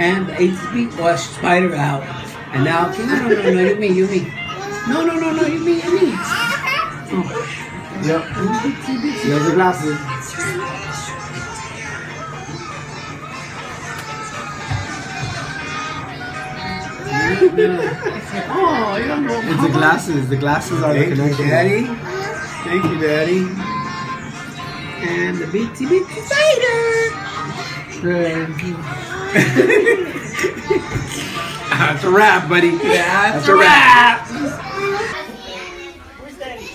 And HB was Spider out. And now, no, you me. No, you me. Oh. Yep. There's the glasses. Oh, you don't know. It's the glasses. The glasses are the connection. Daddy. Thank you, Daddy. And the BTB Spider. Thank you. That's a wrap, buddy. Yeah, that's a wrap. Where's Daddy?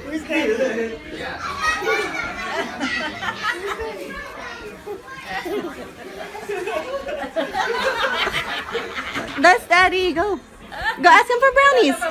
Where's Daddy? Where's Daddy? That's Daddy. Go. Go ask him for brownies. Daddy.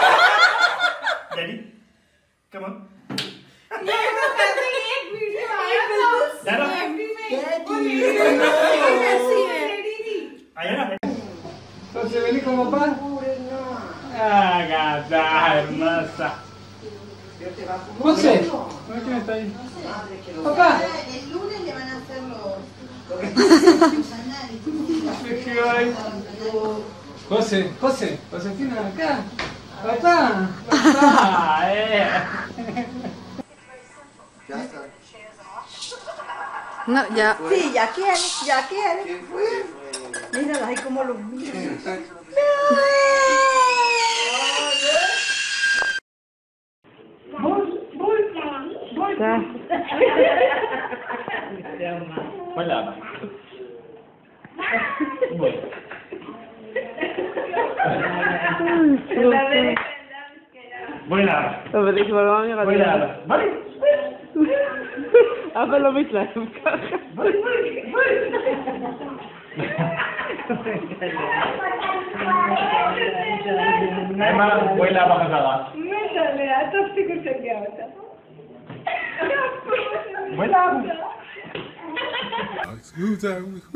Daddy. Come on. Daddy. Entonces, vení con papá. Agada, hermosa. José, ¿quién está ahí? Papá. El lunes le van a hacer los... José, Josefina, acá. Papá. Ya está. No, ya. Sí, ya quiere. ¿Quién fue? Míralos ahí como los miran. Hola. Buena. Buena. Emma, vuela baja nada. Métale, a todos chicos se encanta. Vuela. Who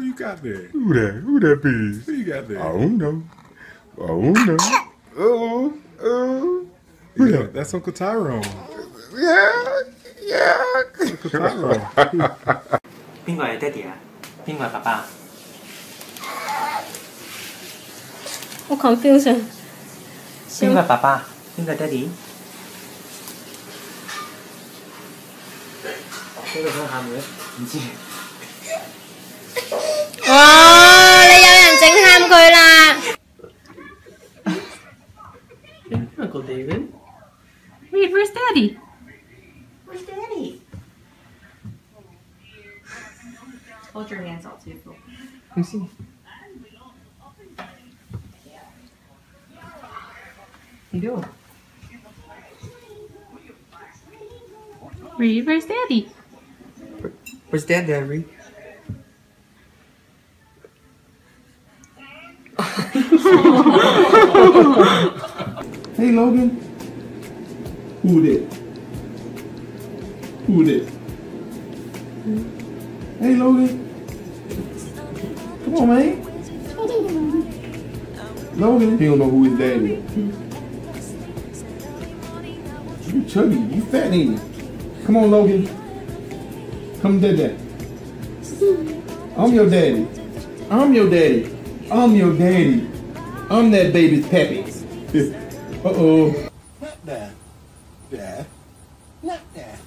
you got there? Who that be? Who you got there? I don't know. Oh. Yeah, that's Uncle Tyrone. Yeah. Uncle Tyrone. Bingo de Daddy. Bingo de Papa. I'm confused. Bingo de Papa. Bingo de Daddy. Wow, bây giờ làm tránh ham coi là. Uncle David. Wait, where's Daddy? Where's Daddy? Hold your hands out too. Let me see. What you doing? Reed, where's Daddy? Where's Dad, Reed? Hey, Logan. Who did? Hey, Logan. Come on, man. Logan. He don't know who his dad is. You chubby, you fat, ain't you? Come on, Logan. Come did that. I'm your daddy. I'm that baby's pappy. Uh-oh. Not that. Not that.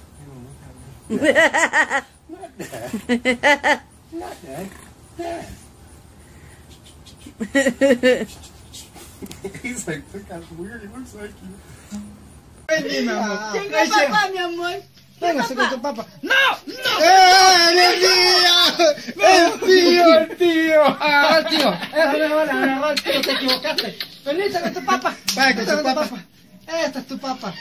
He's like, look how weird he looks like you. Venga, papá, mi amor. Venga, se contó papá. ¡No! ¡El tío! ¡Ah, tío! ¡Tío, te equivocaste! ¡Veniste con tu papá! ¡Esta es tu papá! ¡Esta es tu papá!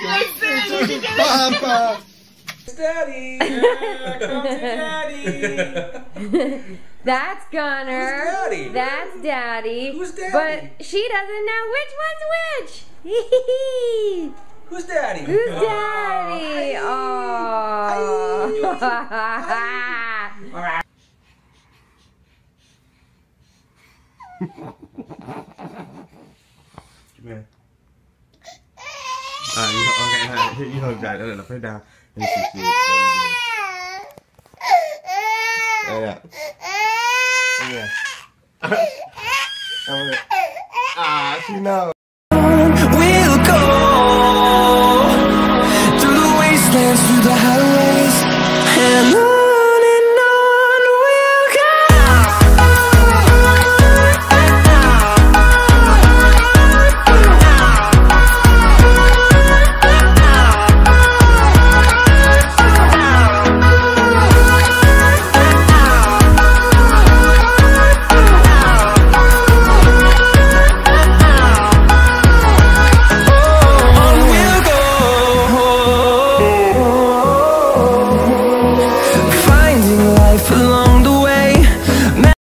Daddy, yeah, come to Daddy. That's Gunner. Who's Daddy? That's Daddy. Who's Daddy? But she doesn't know which one's which. Who's Daddy? Who's Daddy? Oh. Hi. Come here. Okay, you hug Daddy. No, put it down. Yeah. Yeah. Ah, she knows. We'll go through the wastelands, through the highways.